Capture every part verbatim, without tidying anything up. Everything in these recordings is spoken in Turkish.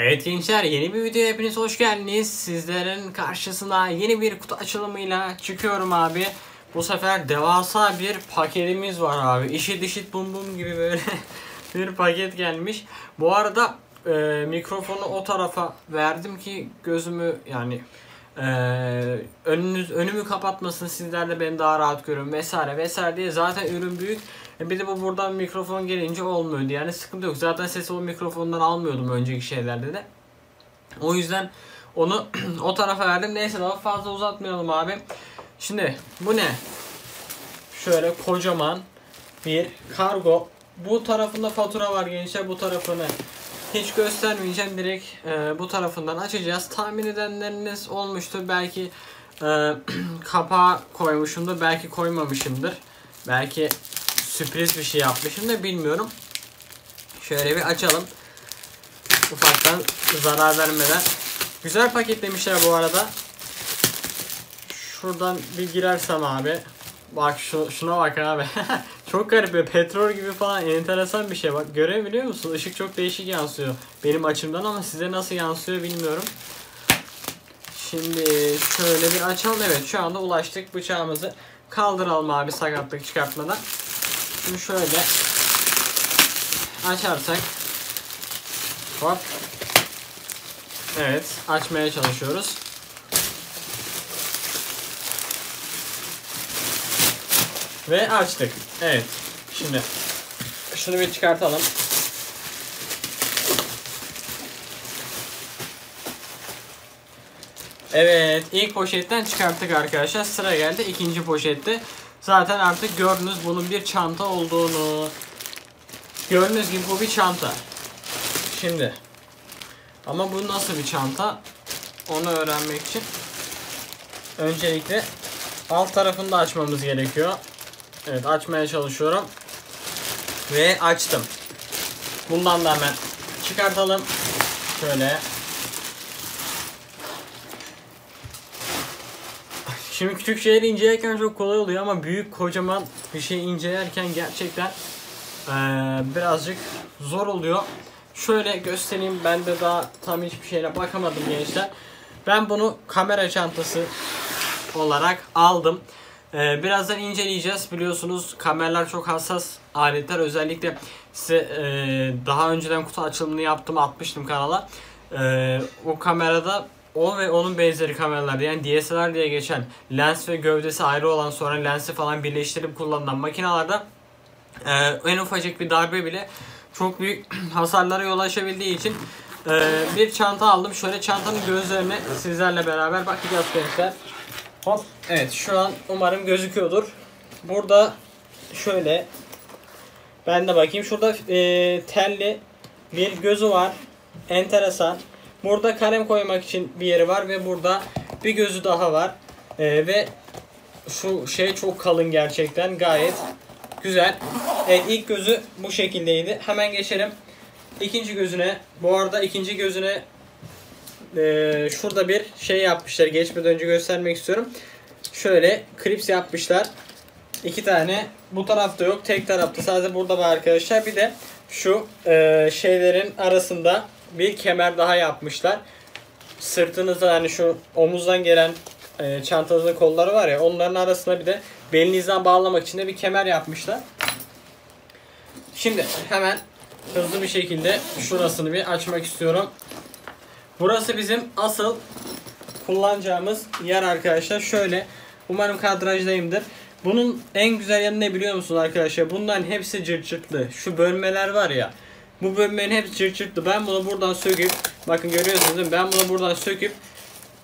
Evet gençler, yeni bir videoya hepiniz hoş geldiniz. Sizlerin karşısına yeni bir kutu açılımıyla çıkıyorum abi. Bu sefer devasa bir paketimiz var abi. İşit işit bum bum gibi böyle bir paket gelmiş. Bu arada e, mikrofonu o tarafa verdim ki gözümü yani e, önünüz önümü kapatmasın, sizler de beni daha rahat görün vesaire vesaire diye. Zaten ürün büyük. Bir de bu buradan mikrofon gelince olmuyordu, yani sıkıntı yok. Zaten sesi o mikrofondan almıyordum önceki şeylerde de. O yüzden onu o tarafa verdim. Neyse, daha fazla uzatmayalım abi. Şimdi bu ne? Şöyle kocaman bir kargo. Bu tarafında fatura var gençler. Bu tarafını hiç göstermeyeceğim. Direkt e, bu tarafından açacağız. Tahmin edenleriniz olmuştur. Belki e, kapağı koymuşumdur. Belki koymamışımdır. Belki sürpriz bir şey yapmışım da bilmiyorum. Şöyle bir açalım. Ufaktan zarar vermeden. Güzel paketlemişler bu arada. Şuradan bir girersem abi. Bak şu, şuna bak abi. Çok garip ve petrol gibi falan, enteresan bir şey. Bak görebiliyor musun? Işık çok değişik yansıyor benim açımdan ama size nasıl yansıyor bilmiyorum. Şimdi şöyle bir açalım. Evet, şu anda ulaştık. Bıçağımızı kaldıralım abi, sakatlık çıkartmadan. Şimdi şöyle açarsak, hop, evet, açmaya çalışıyoruz. Ve açtık. Evet, şimdi şunu bir çıkartalım. Evet, ilk poşetten çıkarttık arkadaşlar. Sıra geldi ikinci poşette. Zaten artık gördünüz bunun bir çanta olduğunu. Gördüğünüz gibi bu bir çanta. Şimdi ama bu nasıl bir çanta, onu öğrenmek için öncelikle alt tarafını da açmamız gerekiyor. Evet, açmaya çalışıyorum. Ve açtım. Bundan da hemen çıkartalım. Şöyle. Şimdi küçük şeyleri incelerken çok kolay oluyor ama büyük kocaman bir şey incelerken gerçekten ee, birazcık zor oluyor. Şöyle göstereyim, ben de daha tam hiçbir şeyle bakamadım gençler. Ben bunu kamera çantası olarak aldım. Ee, birazdan inceleyeceğiz. Biliyorsunuz kameralar çok hassas aletler. Özellikle size ee, daha önceden kutu açılımını yaptım, atmıştım kanala. E, o kamerada o ve onun benzeri kameralarda, yani D S L R diye geçen, lens ve gövdesi ayrı olan, sonra lensi falan birleştirip kullanılan makinalarda e, en ufacık bir darbe bile çok büyük hasarlara yol açabildiği için e, bir çanta aldım. Şöyle çantanın gözlerine sizlerle beraber bakacağız gençler. Hop, evet, şu an umarım gözüküyordur. Burada şöyle ben de bakayım. Şurada e, telli bir gözü var, enteresan. Burada kalem koymak için bir yeri var ve burada bir gözü daha var. Ee, ve şu şey çok kalın gerçekten, gayet güzel. Ee, ilk gözü bu şekildeydi. Hemen geçelim ikinci gözüne. Bu arada ikinci gözüne e, şurada bir şey yapmışlar. Geçmeden önce göstermek istiyorum. Şöyle klips yapmışlar. İki tane, bu tarafta yok, tek tarafta sadece burada var arkadaşlar. Bir de şu e, şeylerin arasında bir kemer daha yapmışlar. Sırtınızda, hani şu omuzdan gelen e, çantanızın kolları var ya, onların arasına bir de belinizden bağlamak için de bir kemer yapmışlar. Şimdi hemen hızlı bir şekilde şurasını bir açmak istiyorum. Burası bizim asıl kullanacağımız yer arkadaşlar. Şöyle, umarım kadrajdayımdır. Bunun en güzel yanı ne biliyor musunuz arkadaşlar? Bunların hepsi cırt cırtlı. Şu bölmeler var ya, bu bölmenin hepsi cırt cırtlı. Ben bunu buradan söküp, bakın görüyorsunuz değil mi? Ben bunu buradan söküp,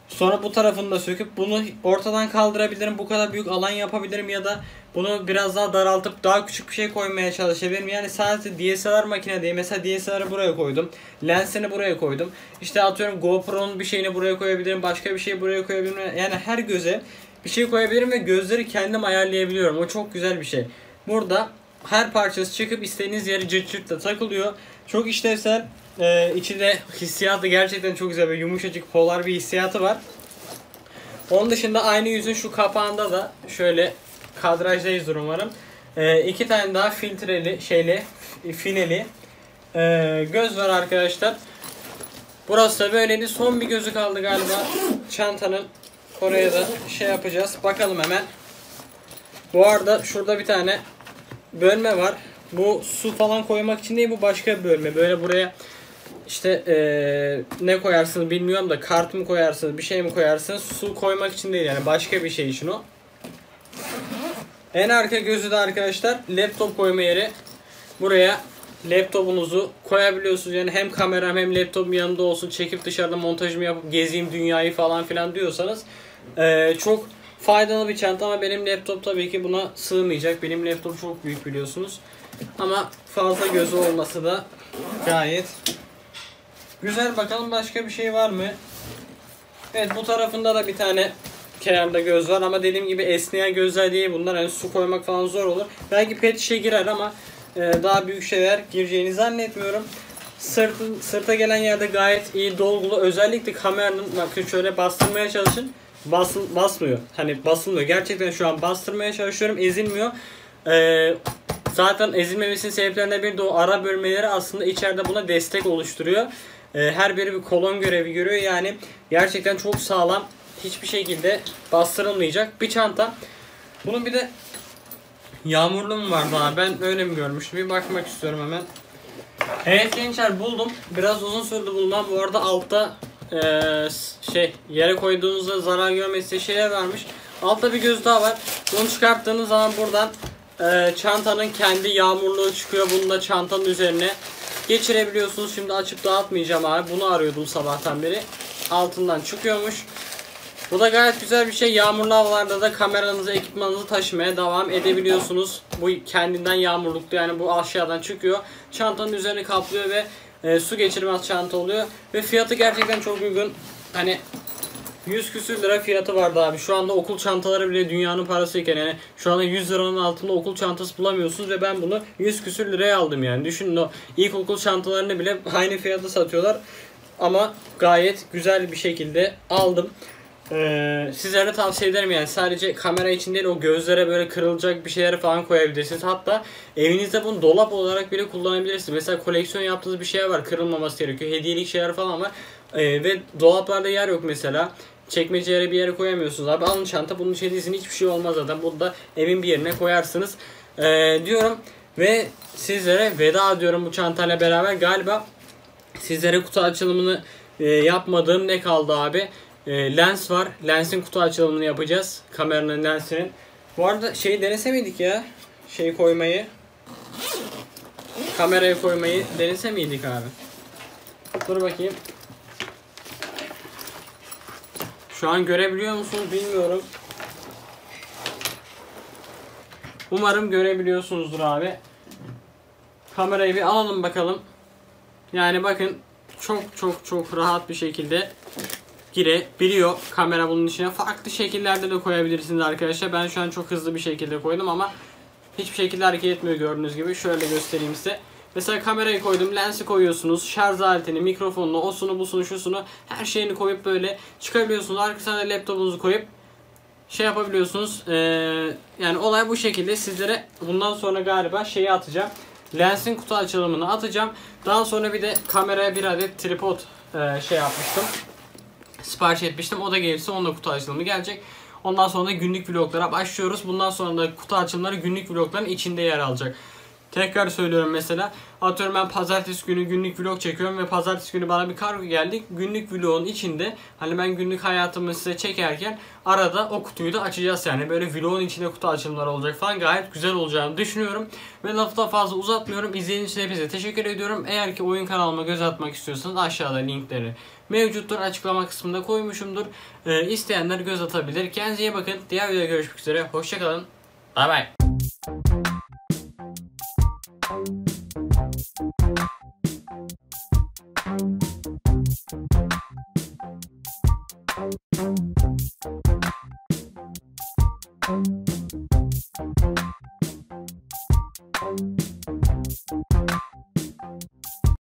sonra bu tarafını da söküp bunu ortadan kaldırabilirim. Bu kadar büyük alan yapabilirim ya da bunu biraz daha daraltıp daha küçük bir şey koymaya çalışabilirim. Yani sadece D S L R makine değil. Mesela D S L R'ı buraya koydum, lensini buraya koydum. İşte atıyorum GoPro'nun bir şeyini buraya koyabilirim, başka bir şeyi buraya koyabilirim. Yani her göze bir şey koyabilirim ve gözleri kendim ayarlayabiliyorum. O çok güzel bir şey. Burada her parçası çıkıp istediğiniz yeri cırt cırtla takılıyor. Çok işlevsel. Ee, içinde hissiyatı gerçekten çok güzel. Böyle yumuşacık, polar bir hissiyatı var. Onun dışında aynı yüzün şu kapağında da, şöyle kadrajdayız umarım, Ee, iki tane daha filtreli, şeyli, fineli e, göz var arkadaşlar. Burası da böyleydi. Son bir gözü kaldı galiba. Çantanın oraya da şey yapacağız. Bakalım hemen. Bu arada şurada bir tane bölme var. Bu su falan koymak için değil, bu başka bir bölme. Böyle buraya işte ee, ne koyarsınız bilmiyorum da, kart mı koyarsınız, bir şey mi koyarsınız, su koymak için değil yani, başka bir şey için o. En arka gözü de arkadaşlar laptop koyma yeri. Buraya laptopunuzu koyabiliyorsunuz. Yani hem kameram hem laptopum yanımda olsun, çekip dışarıda montajımı yapıp gezeyim dünyayı falan filan diyorsanız ee, çok faydalı bir çanta. Ama benim laptop tabii ki buna sığmayacak. Benim laptop çok büyük biliyorsunuz. Ama fazla gözü olması da gayet güzel. Bakalım başka bir şey var mı? Evet, bu tarafında da bir tane kenarda göz var ama dediğim gibi esneyen gözler değil bunlar. Yani su koymak falan zor olur. Belki pet şişe girer ama daha büyük şeyler gireceğini zannetmiyorum. Sırt, sırta gelen yerde gayet iyi dolgulu. Özellikle kameranın, bakın şöyle bastırmaya çalışın. Basıl, basmıyor. Hani basılmıyor. Gerçekten şu an bastırmaya çalışıyorum. Ezilmiyor. Ee, zaten ezilmemesinin sebeplerinden biri de o ara bölmeleri aslında içeride buna destek oluşturuyor. Ee, her biri bir kolon görevi görüyor. Yani gerçekten çok sağlam. Hiçbir şekilde bastırılmayacak bir çanta. Bunun bir de yağmurlu mu var bana? Ben öyle mi görmüştüm? Bir bakmak istiyorum hemen. Evet gençler, buldum. Biraz uzun sürdü bulmam. Bu arada altta Ee, şey yere koyduğunuzda zarar görmesi şeyler varmış. Altta bir göz daha var. Bunu çıkarttığınız zaman buradan e, çantanın kendi yağmurluğu çıkıyor. Bunu da çantanın üzerine geçirebiliyorsunuz. Şimdi açıp dağıtmayacağım abi. Bunu arıyordum sabahtan beri. Altından çıkıyormuş. Bu da gayet güzel bir şey. Yağmurlu havalarda da kameranızı, ekipmanınızı taşımaya devam edebiliyorsunuz. Bu kendinden yağmurluktu. Yani bu aşağıdan çıkıyor. Çantanın üzerine kaplıyor ve E, su geçirmez çanta oluyor. Ve fiyatı gerçekten çok uygun. Hani yüz küsür lira fiyatı vardı abi. Şu anda okul çantaları bile dünyanın parasıyken, yani şu anda yüz liranın altında okul çantası bulamıyorsunuz ve ben bunu yüz küsür liraya aldım yani. Düşünün, o ilkokul çantalarını bile aynı fiyata satıyorlar. Ama gayet güzel bir şekilde aldım. Ee, sizlere tavsiye ederim yani. Sadece kamera için değil, o gözlere böyle kırılacak bir şeyler falan koyabilirsiniz. Hatta evinizde bunu dolap olarak bile kullanabilirsiniz. Mesela koleksiyon yaptığınız bir şey var, kırılmaması gerekiyor, hediyelik şeyler falan var ee, ve dolaplarda yer yok mesela, çekmecelere bir yere koyamıyorsunuz abi, alın çanta, bunun içinde izin hiçbir şey olmaz zaten, bunu da evin bir yerine koyarsınız ee, diyorum ve sizlere veda diyorum bu çantayla beraber. Galiba sizlere kutu açılımını e, yapmadığım ne kaldı abi? E, lens var. Lensin kutu açılımını yapacağız. Kameranın lensinin. Bu arada şeyi denesemiydik ya. Şeyi koymayı. Kamerayı koymayı denesemiydik abi. Dur bakayım. Şu an görebiliyor musunuz bilmiyorum. Umarım görebiliyorsunuzdur abi. Kamerayı bir alalım bakalım. Yani bakın çok çok çok rahat bir şekilde girebiliyor kamera bunun içine. Farklı şekillerde de koyabilirsiniz arkadaşlar. Ben şu an çok hızlı bir şekilde koydum ama hiçbir şekilde hareket etmiyor gördüğünüz gibi. Şöyle göstereyim size. Mesela kamerayı koydum, lensi koyuyorsunuz, şarj aletini, mikrofonunu, osunu, busunu, şusunu, her şeyini koyup böyle çıkabiliyorsunuz. Arkasına da laptopunuzu koyup şey yapabiliyorsunuz. Ee, yani olay bu şekilde. Sizlere bundan sonra galiba şeyi atacağım. Lensin kutu açılımını atacağım. Daha sonra bir de kameraya bir adet tripod e, şey yapmıştım. Sipariş etmiştim. O da gelirse onunla kutu açılımı gelecek. Ondan sonra da günlük vloglara başlıyoruz. Bundan sonra da kutu açılımları günlük vlogların içinde yer alacak. Tekrar söylüyorum mesela. Atıyorum ben pazartesi günü günlük vlog çekiyorum ve pazartesi günü bana bir kargo geldi. Günlük vlogun içinde hani ben günlük hayatımı size çekerken arada o kutuyu da açacağız yani. Böyle vlogun içinde kutu açılımları olacak falan. Gayet güzel olacağını düşünüyorum. Ve lafı da fazla uzatmıyorum. İzlediğiniz için hepinize teşekkür ediyorum. Eğer ki oyun kanalıma göz atmak istiyorsanız aşağıda linkleri mevcuttur. Açıklama kısmında koymuşumdur. Ee, isteyenler göz atabilir. Kendinize iyi bakın. Diğer videoda görüşmek üzere. Hoşçakalın. Bay bay. Thank you.